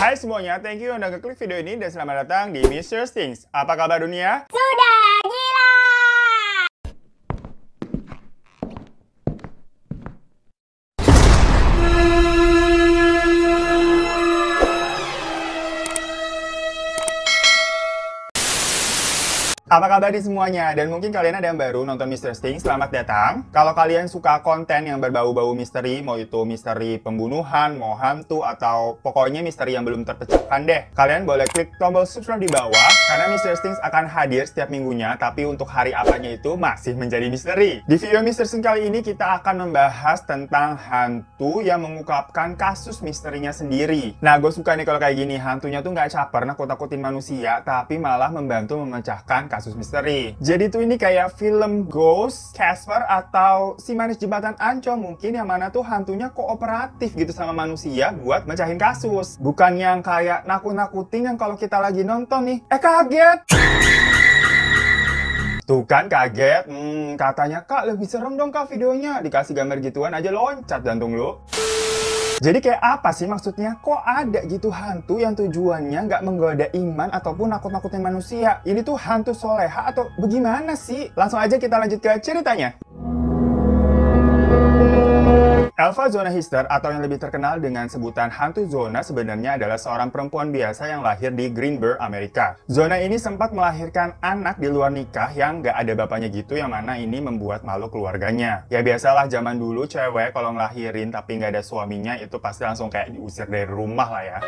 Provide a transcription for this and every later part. Hai semuanya, thank you udah ngeklik video ini dan selamat datang di Mysterious Things. Apa kabar dunia? Sudah gila! Apa kabar di semuanya? Dan mungkin kalian ada yang baru nonton Mysterious Things, selamat datang. Kalau kalian suka konten yang berbau-bau misteri, mau itu misteri pembunuhan, mau hantu, atau pokoknya misteri yang belum terpecahkan deh, kalian boleh klik tombol subscribe di bawah, karena Mysterious Things akan hadir setiap minggunya, tapi untuk hari apanya itu masih menjadi misteri. Di video Mysterious Things kali ini kita akan membahas tentang hantu yang mengungkapkan kasus misterinya sendiri. Nah, gue suka nih kalau kayak gini, hantunya tuh nggak caper nakut-nakutin manusia, tapi malah membantu memecahkan kasus misteri. Jadi tuh ini kayak film Ghost, Casper, atau Si Manis Jembatan Ancol mungkin, yang mana tuh hantunya kooperatif gitu sama manusia buat mecahin kasus. Bukan yang kayak nakut-nakutin yang kalau kita lagi nonton nih, kaget! Tuh kan kaget, katanya, "Kak, lebih serem dong Kak videonya." Dikasih gambar gituan aja loncat jantung lu. Jadi kayak apa sih maksudnya? Kok ada gitu hantu yang tujuannya nggak menggoda iman ataupun nakut-nakutin manusia? Ini tuh hantu soleha atau bagaimana sih? Langsung aja kita lanjut ke ceritanya. Elva Zona Heaster, atau yang lebih terkenal dengan sebutan hantu Zona, sebenarnya adalah seorang perempuan biasa yang lahir di Greenbrier, Amerika. Zona ini sempat melahirkan anak di luar nikah yang nggak ada bapaknya gitu, yang mana ini membuat malu keluarganya. Ya biasalah, zaman dulu cewek kalau ngelahirin tapi nggak ada suaminya itu pasti langsung kayak diusir dari rumah lah ya.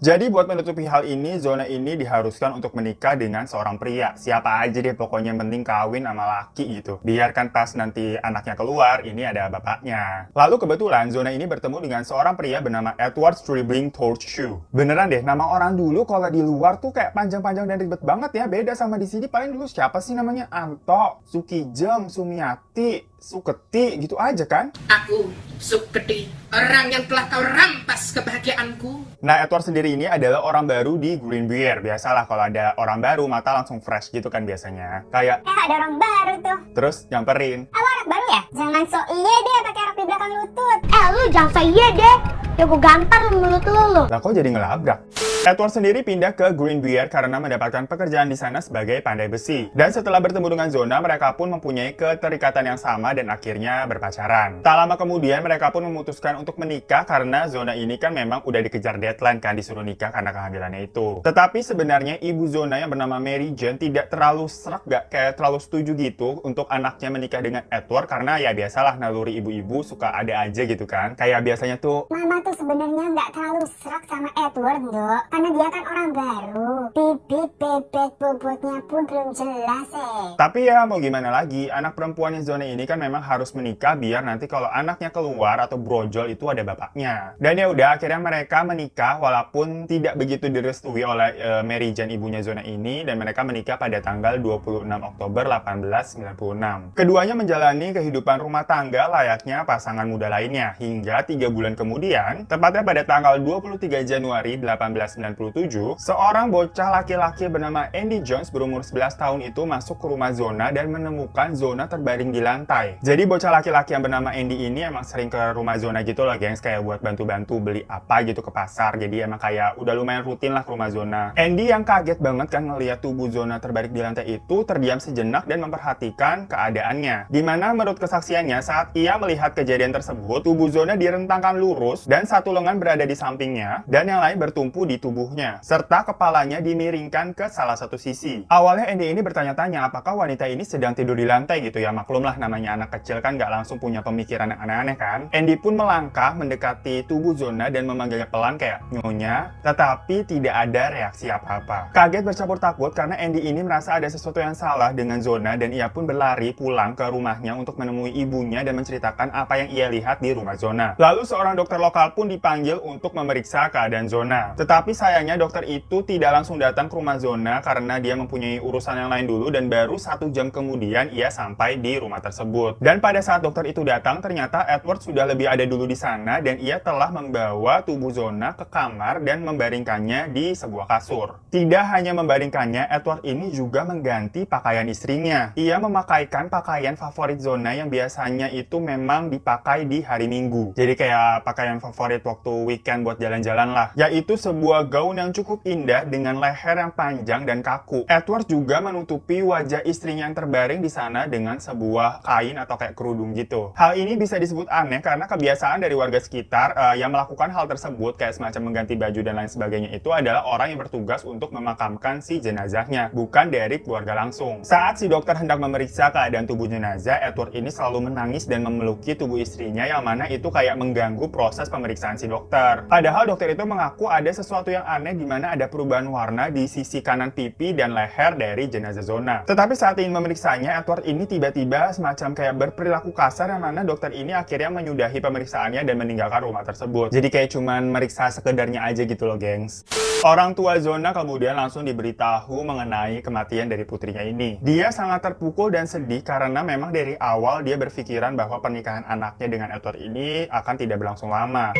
Jadi buat menutupi hal ini, Zona ini diharuskan untuk menikah dengan seorang pria. Siapa aja deh, pokoknya penting kawin sama laki gitu. Biarkan pas nanti anaknya keluar, ini ada bapaknya. Lalu kebetulan Zona ini bertemu dengan seorang pria bernama Edward Stribling Torchew. Beneran deh, nama orang dulu kalau di luar tuh kayak panjang-panjang dan ribet banget ya. Beda sama di sini, paling dulu siapa sih namanya? Anto, Sukijem, Sumiati, Suketi, gitu aja kan? Aku Suketi, orang yang telah kau rampas kebahagiaanku. Nah, Edward sendiri ini adalah orang baru di Greenbrier. Biasalah kalau ada orang baru, mata langsung fresh gitu kan biasanya. Kayak, ada orang baru tuh. Terus nyamperin. Awal orang baru ya? Jangan so iya deh pakai rok di belakang lutut. Lu jangan so iya deh. Ya gue gampar mulut lu. Lah kok jadi ngelabrak? Edward sendiri pindah ke Greenbrier karena mendapatkan pekerjaan di sana sebagai pandai besi. Dan setelah bertemu dengan Zona, mereka pun mempunyai keterikatan yang sama dan akhirnya berpacaran. Tak lama kemudian, mereka pun memutuskan untuk menikah karena Zona ini kan memang udah dikejar deadline kan, disuruh nikah karena kehamilannya itu. Tetapi sebenarnya ibu Zona yang bernama Mary Jane tidak terlalu serak, gak kayak terlalu setuju gitu untuk anaknya menikah dengan Edward, karena ya biasalah naluri ibu-ibu suka ada aja gitu kan. Kayak biasanya tuh, "Mama tuh sebenarnya nggak terlalu serak sama Edward, Dok. Karena dia kan orang baru, bibit, bebek, bobotnya pun belum jelas Tapi ya mau gimana lagi, anak perempuannya Zona ini kan memang harus menikah biar nanti kalau anaknya keluar atau brojol itu ada bapaknya. Dan ya udah, akhirnya mereka menikah walaupun tidak begitu direstui oleh Mary Jane, ibunya Zona ini, dan mereka menikah pada tanggal 26 Oktober 1896. Keduanya menjalani kehidupan rumah tangga layaknya pasangan muda lainnya, hingga 3 bulan kemudian, tepatnya pada tanggal 23 Januari 1897, seorang bocah laki-laki bernama Andy Jones berumur 11 tahun itu masuk ke rumah Zona dan menemukan Zona terbaring di lantai. Jadi bocah laki-laki yang bernama Andy ini emang sering ke rumah Zona gitu loh gengs, kayak buat bantu-bantu beli apa gitu ke pasar. Jadi emang kayak udah lumayan rutin lah ke rumah Zona. Andy yang kaget banget kan ngeliat tubuh Zona terbaring di lantai itu, terdiam sejenak dan memperhatikan keadaannya. Dimana menurut kesaksiannya, saat ia melihat kejadian tersebut, tubuh Zona direntangkan lurus dan satu lengan berada di sampingnya dan yang lain bertumpu di tubuhnya, serta kepalanya dimiringkan ke salah satu sisi. Awalnya Andy ini bertanya-tanya apakah wanita ini sedang tidur di lantai gitu ya, maklumlah namanya anak kecil kan nggak langsung punya pemikiran yang aneh-aneh kan. Andy pun melangkah mendekati tubuh Zona dan memanggilnya pelan kayak "Nyonya", tetapi tidak ada reaksi apa-apa. Kaget bercampur takut karena Andy ini merasa ada sesuatu yang salah dengan Zona, dan ia pun berlari pulang ke rumahnya untuk menemui ibunya dan menceritakan apa yang ia lihat di rumah Zona. Lalu seorang dokter lokal pun dipanggil untuk memeriksa keadaan Zona. Tetapi sayangnya dokter itu tidak langsung datang ke rumah Zona karena dia mempunyai urusan yang lain dulu dan baru 1 jam kemudian ia sampai di rumah tersebut. Dan pada saat dokter itu datang, ternyata Edward sudah lebih ada dulu di sana dan ia telah membawa tubuh Zona ke kamar dan membaringkannya di sebuah kasur. Tidak hanya membaringkannya, Edward ini juga mengganti pakaian istrinya. Ia memakaikan pakaian favorit Zona yang biasanya itu memang dipakai di hari Minggu. Jadi kayak pakaian favorit waktu weekend buat jalan-jalan lah, yaitu sebuah gaun yang cukup indah dengan leher yang panjang dan kaku. Edward juga menutupi wajah istrinya yang terbaring di sana dengan sebuah kain atau kayak kerudung gitu. Hal ini bisa disebut aneh karena kebiasaan dari warga sekitar yang melakukan hal tersebut kayak semacam mengganti baju dan lain sebagainya itu adalah orang yang bertugas untuk memakamkan si jenazahnya, bukan dari keluarga langsung. Saat si dokter hendak memeriksa keadaan tubuh jenazah, Edward ini selalu menangis dan memeluki tubuh istrinya yang mana itu kayak mengganggu proses pemeriksaan si dokter. Padahal dokter itu mengaku ada sesuatu yang aneh di mana ada perubahan warna di sisi kanan pipi dan leher dari jenazah Zona. Tetapi saat ingin memeriksanya, Edward ini tiba-tiba semacam kayak berperilaku kasar yang mana dokter ini akhirnya menyudahi pemeriksaannya dan meninggalkan rumah tersebut. Jadi kayak cuman meriksa sekedarnya aja gitu loh, gengs. Orang tua Zona kemudian langsung diberitahu mengenai kematian dari putrinya ini. Dia sangat terpukul dan sedih karena memang dari awal dia berpikiran bahwa pernikahan anaknya dengan Edward ini akan tidak berlangsung lama.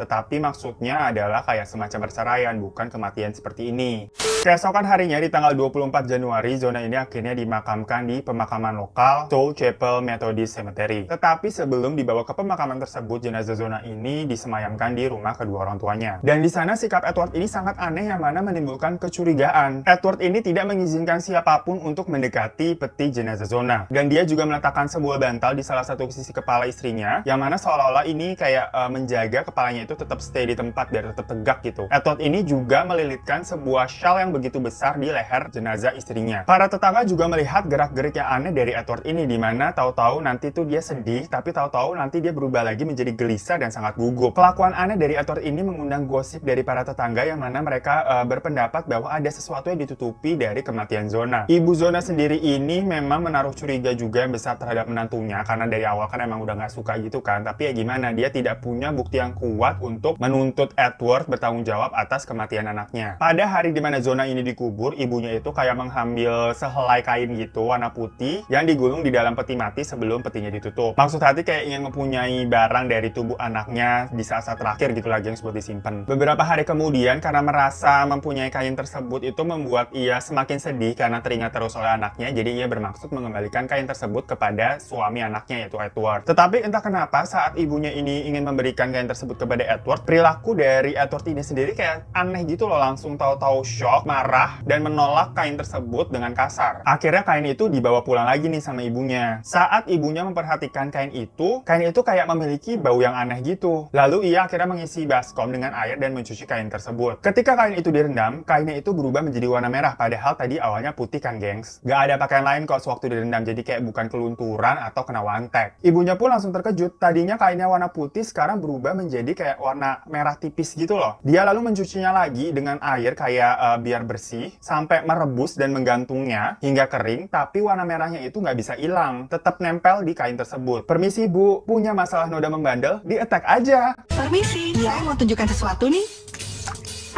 Tetapi maksudnya adalah kayak semacam perceraian, bukan kematian seperti ini. Keesokan harinya di tanggal 24 Januari, Zona ini akhirnya dimakamkan di pemakaman lokal Soul Chapel Methodist Cemetery. Tetapi sebelum dibawa ke pemakaman tersebut, jenazah Zona ini disemayamkan di rumah kedua orang tuanya. Dan di sana sikap Edward ini sangat aneh yang mana menimbulkan kecurigaan. Edward ini tidak mengizinkan siapapun untuk mendekati peti jenazah Zona. Dan dia juga meletakkan sebuah bantal di salah satu sisi kepala istrinya, yang mana seolah-olah ini kayak menjaga kepalanya itu tetap stay di tempat dan tetap tegak gitu. Edward ini juga melilitkan sebuah shawl yang begitu besar di leher jenazah istrinya. Para tetangga juga melihat gerak-gerik yang aneh dari Edward ini, dimana tahu-tahu nanti tuh dia sedih, tapi tahu-tahu nanti dia berubah lagi menjadi gelisah dan sangat gugup. Kelakuan aneh dari Edward ini mengundang gosip dari para tetangga yang mana mereka berpendapat bahwa ada sesuatu yang ditutupi dari kematian Zona. Ibu Zona sendiri ini memang menaruh curiga juga yang besar terhadap menantunya karena dari awal kan emang udah nggak suka gitu kan. Tapi ya gimana, dia tidak punya bukti yang kuat untuk menuntut Edward bertanggung jawab atas kematian anaknya. Pada hari di mana Zona ini dikubur, ibunya itu kayak mengambil sehelai kain gitu warna putih yang digulung di dalam peti mati sebelum petinya ditutup. Maksud hati kayak ingin mempunyai barang dari tubuh anaknya di saat-saat terakhir gitu lagi yang seperti simpen. Beberapa hari kemudian karena merasa mempunyai kain tersebut itu membuat ia semakin sedih karena teringat terus oleh anaknya, jadi ia bermaksud mengembalikan kain tersebut kepada suami anaknya yaitu Edward. Tetapi entah kenapa saat ibunya ini ingin memberikan kain tersebut kepada Edward, perilaku dari Edward ini sendiri kayak aneh gitu loh, langsung tahu-tahu shock, marah, dan menolak kain tersebut dengan kasar. Akhirnya kain itu dibawa pulang lagi nih sama ibunya. Saat ibunya memperhatikan kain itu kayak memiliki bau yang aneh gitu. Lalu ia akhirnya mengisi baskom dengan air dan mencuci kain tersebut. Ketika kain itu direndam, kainnya itu berubah menjadi warna merah, padahal tadi awalnya putih kan gengs. Gak ada pakaian lain kok sewaktu direndam, jadi kayak bukan kelunturan atau kena wantek. Ibunya pun langsung terkejut, tadinya kainnya warna putih sekarang berubah menjadi kayak warna merah tipis gitu loh. Dia lalu mencucinya lagi dengan air kayak biar bersih sampai merebus dan menggantungnya hingga kering, tapi warna merahnya itu nggak bisa hilang, tetap nempel di kain tersebut. Permisi bu, punya masalah noda membandel, di attack aja. Permisi, saya mau tunjukkan sesuatu nih.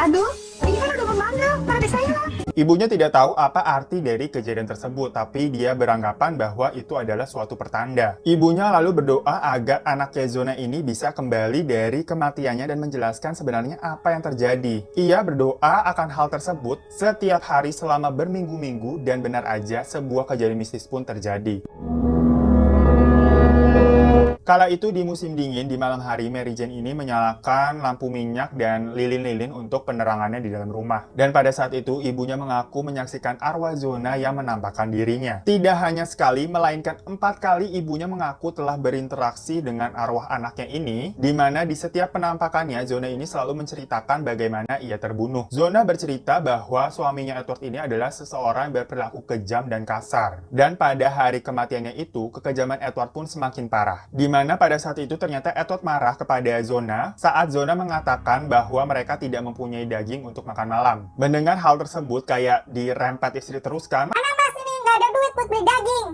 Aduh, ini kan udah membandel, pada saya. Ibunya tidak tahu apa arti dari kejadian tersebut, tapi dia beranggapan bahwa itu adalah suatu pertanda. Ibunya lalu berdoa agar anaknya Zona ini bisa kembali dari kematiannya dan menjelaskan sebenarnya apa yang terjadi. Ia berdoa akan hal tersebut setiap hari selama berminggu-minggu dan benar aja sebuah kejadian mistis pun terjadi. Kala itu di musim dingin, di malam hari, Mary Jane ini menyalakan lampu minyak dan lilin-lilin untuk penerangannya di dalam rumah. Dan pada saat itu, ibunya mengaku menyaksikan arwah Zona yang menampakkan dirinya. Tidak hanya sekali, melainkan 4 kali ibunya mengaku telah berinteraksi dengan arwah anaknya ini, di mana di setiap penampakannya, Zona ini selalu menceritakan bagaimana ia terbunuh. Zona bercerita bahwa suaminya Edward ini adalah seseorang yang berperilaku kejam dan kasar. Dan pada hari kematiannya itu, kekejaman Edward pun semakin parah. Dimana pada saat itu ternyata Edward marah kepada Zona saat Zona mengatakan bahwa mereka tidak mempunyai daging untuk makan malam. Mendengar hal tersebut kayak dirempet istri terus kan. Mana mas ini nggak ada duit buat beli daging.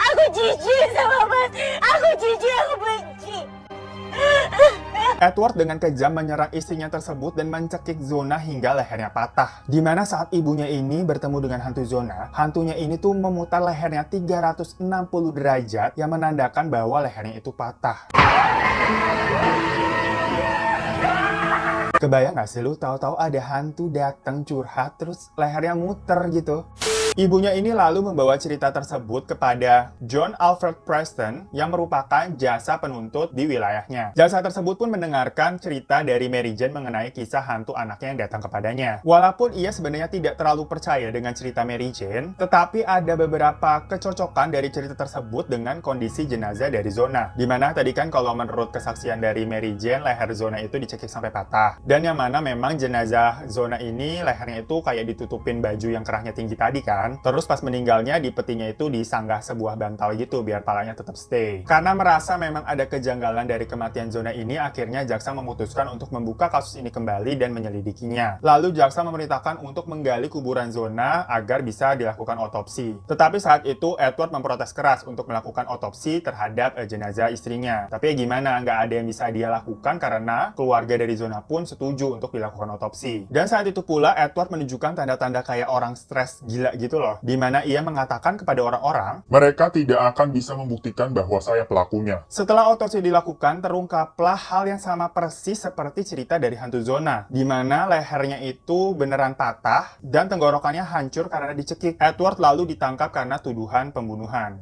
Aku jijik sama mas. Aku jijik, aku benci. Edward dengan kejam menyerang istrinya tersebut dan mencekik Zona hingga lehernya patah. Dimana saat ibunya ini bertemu dengan hantu Zona, hantunya ini tuh memutar lehernya 360 derajat yang menandakan bahwa lehernya itu patah. Kebayang gak sih lu tahu-tahu ada hantu datang curhat terus lehernya muter gitu? Ibunya ini lalu membawa cerita tersebut kepada John Alfred Preston yang merupakan jasa penuntut di wilayahnya. Jasa tersebut pun mendengarkan cerita dari Mary Jane mengenai kisah hantu anaknya yang datang kepadanya. Walaupun ia sebenarnya tidak terlalu percaya dengan cerita Mary Jane, tetapi ada beberapa kecocokan dari cerita tersebut dengan kondisi jenazah dari Zona. Dimana tadi kan kalau menurut kesaksian dari Mary Jane, leher Zona itu dicekik sampai patah. Dan yang mana memang jenazah Zona ini lehernya itu kayak ditutupin baju yang kerahnya tinggi tadi kan. Terus pas meninggalnya di petinya itu disanggah sebuah bantal gitu biar palanya tetap stay. Karena merasa memang ada kejanggalan dari kematian Zona ini, akhirnya jaksa memutuskan untuk membuka kasus ini kembali dan menyelidikinya. Lalu jaksa memerintahkan untuk menggali kuburan Zona agar bisa dilakukan otopsi. Tetapi saat itu Edward memprotes keras untuk melakukan otopsi terhadap jenazah istrinya. Tapi gimana, nggak ada yang bisa dia lakukan karena keluarga dari Zona pun setuju untuk dilakukan otopsi. Dan saat itu pula Edward menunjukkan tanda-tanda kayak orang stres gila gitu loh, dimana ia mengatakan kepada orang-orang, mereka tidak akan bisa membuktikan bahwa saya pelakunya. Setelah otopsi dilakukan, terungkaplah hal yang sama persis seperti cerita dari hantu Zona, dimana lehernya itu beneran patah dan tenggorokannya hancur karena dicekik. Edward lalu ditangkap karena tuduhan pembunuhan.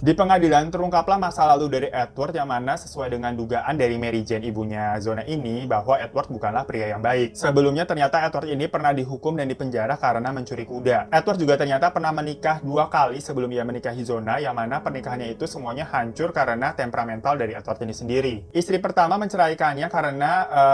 Di pengadilan terungkaplah masa lalu dari Edward yang mana sesuai dengan dugaan dari Mary Jane ibunya Zona ini bahwa Edward bukanlah pria yang baik. Sebelumnya ternyata Edward ini pernah dihukum dan dipenjara karena mencuri kuda. Edward juga ternyata pernah menikah 2 kali sebelum ia menikahi Zona, yang mana pernikahannya itu semuanya hancur karena temperamental dari Edward ini sendiri. Istri pertama menceraikannya karena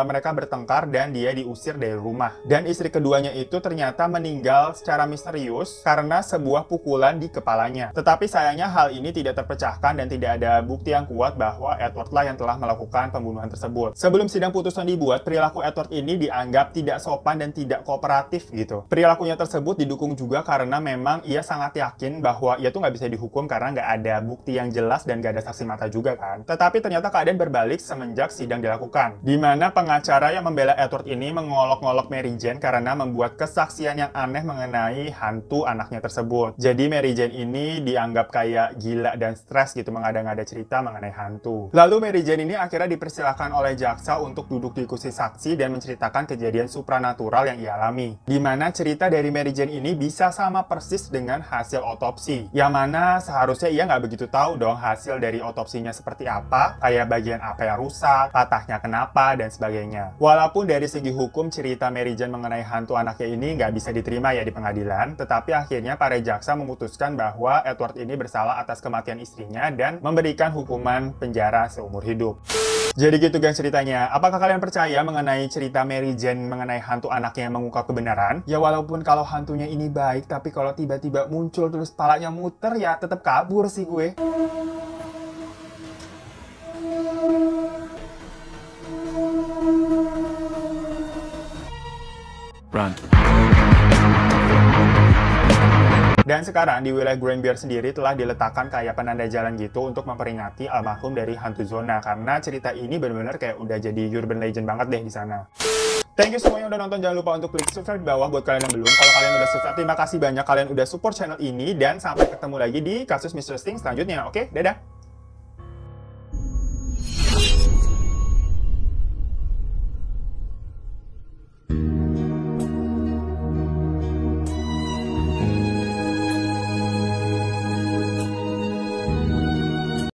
mereka bertengkar dan dia diusir dari rumah. Dan istri keduanya itu ternyata meninggal secara misterius karena sebuah pukulan di kepalanya. Tetapi sayangnya hal ini tidak terpecahkan dan tidak ada bukti yang kuat bahwa Edward lah yang telah melakukan pembunuhan tersebut. Sebelum sidang putusan dibuat, perilaku Edward ini dianggap tidak sopan dan tidak kooperatif gitu. Perilakunya tersebut didukung juga karena memang ia sangat yakin bahwa ia tuh nggak bisa dihukum karena nggak ada bukti yang jelas dan nggak ada saksi mata juga kan. Tetapi ternyata keadaan berbalik semenjak sidang dilakukan, di mana pengacara yang membela Edward ini mengolok-olok Mary Jane karena membuat kesaksian yang aneh mengenai hantu anaknya tersebut. Jadi Mary Jane ini dianggap kayak gila dan stres gitu mengada-ngada cerita mengenai hantu. Lalu Mary Jane ini akhirnya dipersilahkan oleh jaksa untuk duduk di kursi saksi dan menceritakan kejadian supranatural yang ia alami. Dimana cerita dari Mary Jane ini bisa sama persis dengan hasil otopsi, yang mana seharusnya ia nggak begitu tahu dong hasil dari otopsinya seperti apa, kayak bagian apa yang rusak, patahnya kenapa, dan sebagainya. Walaupun dari segi hukum cerita Mary Jane mengenai hantu anaknya ini nggak bisa diterima ya di pengadilan, tetapi akhirnya para jaksa memutuskan bahwa Edward ini bersalah atas kematian istrinya dan memberikan hukuman penjara seumur hidup. Jadi gitu guys ceritanya. Apakah kalian percaya mengenai cerita Mary Jane mengenai hantu anaknya yang mengungkap kebenaran? Ya walaupun kalau hantunya ini baik, tapi kalau tiba-tiba muncul terus palanya muter ya tetap kabur sih gue. Run. Dan sekarang di wilayah Greenbrier sendiri telah diletakkan kayak penanda jalan gitu untuk memperingati almarhum dari hantu Zona, karena cerita ini benar-benar kayak udah jadi urban legend banget deh di sana. Thank you semuanya udah nonton, jangan lupa untuk klik subscribe di bawah buat kalian yang belum. Kalau kalian udah subscribe, terima kasih banyak kalian udah support channel ini, dan sampai ketemu lagi di kasus Mr. Sting selanjutnya. Oke, dadah.